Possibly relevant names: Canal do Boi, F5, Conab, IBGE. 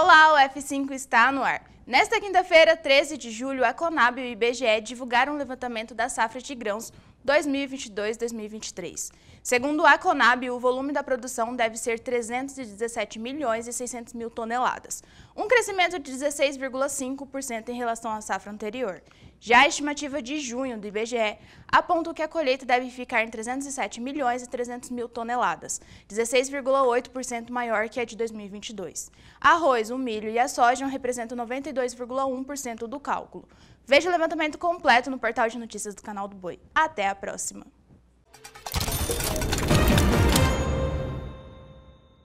Olá, o F5 está no ar. Nesta quinta-feira, 13 de julho, a Conab e o IBGE divulgaram o levantamento da safra de grãos 2022-2023. Segundo a Conab, o volume da produção deve ser 317 milhões e 600 mil toneladas, um crescimento de 16,5% em relação à safra anterior. Já a estimativa de junho do IBGE aponta que a colheita deve ficar em 307 milhões e 300 mil toneladas, 16,8% maior que a de 2022. Arroz, o milho e a soja representam 92,1% do cálculo. Veja o levantamento completo no portal de notícias do Canal do Boi. Até a próxima!